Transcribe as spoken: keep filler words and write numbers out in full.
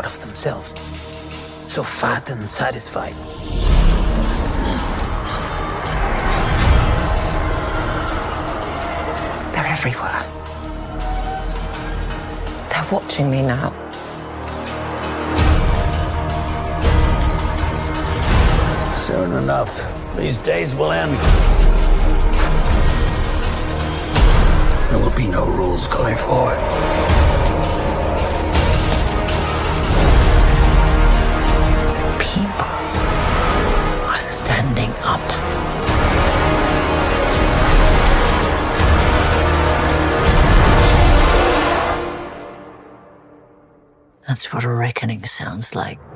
proud of themselves, so fat and satisfied. They're everywhere. They're watching me now. Soon enough, these days will end. There will be no rules going forward. Up. That's what a reckoning sounds like.